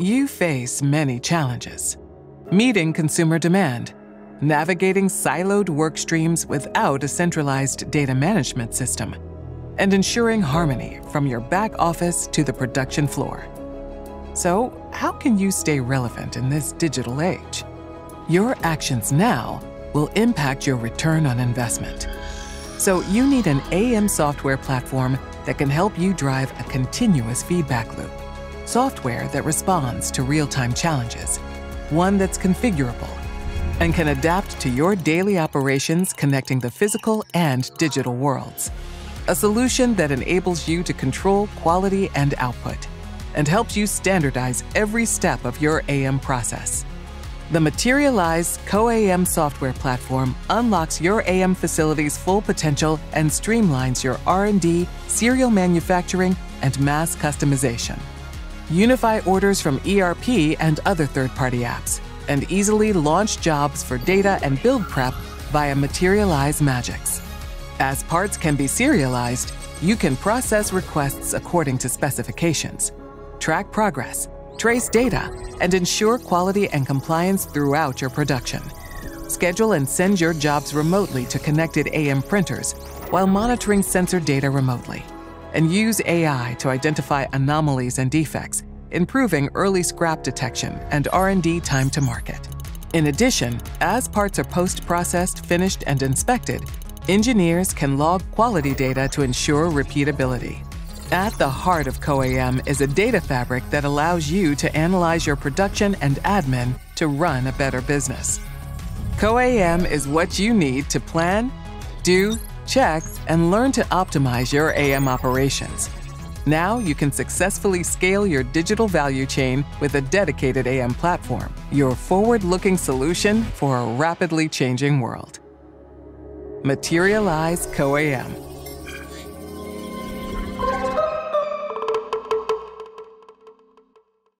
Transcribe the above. you face many challenges. Meeting consumer demand, navigating siloed work streams without a centralized data management system, and ensuring harmony from your back office to the production floor. So, how can you stay relevant in this digital age? Your actions now will impact your return on investment. So you need an AM software platform that can help you drive a continuous feedback loop, software that responds to real-time challenges, one that's configurable, and can adapt to your daily operations connecting the physical and digital worlds. A solution that enables you to control quality and output, and helps you standardize every step of your AM process. The Materialise CO-AM software platform unlocks your AM facility's full potential and streamlines your R&D, serial manufacturing, and mass customization. Unify orders from ERP and other third-party apps, and easily launch jobs for data and build prep via Materialise Magics. As parts can be serialized, you can process requests according to specifications, track progress, trace data, and ensure quality and compliance throughout your production. Schedule and send your jobs remotely to connected AM printers while monitoring sensor data remotely. And use AI to identify anomalies and defects, improving early scrap detection and R&D time to market. In addition, as parts are post-processed, finished, and inspected, engineers can log quality data to ensure repeatability. At the heart of CO-AM is a data fabric that allows you to analyze your production and admin to run a better business. CO-AM is what you need to plan, do, check, and learn to optimize your AM operations. Now you can successfully scale your digital value chain with a dedicated AM platform, your forward-looking solution for a rapidly changing world. Materialise CO-AM.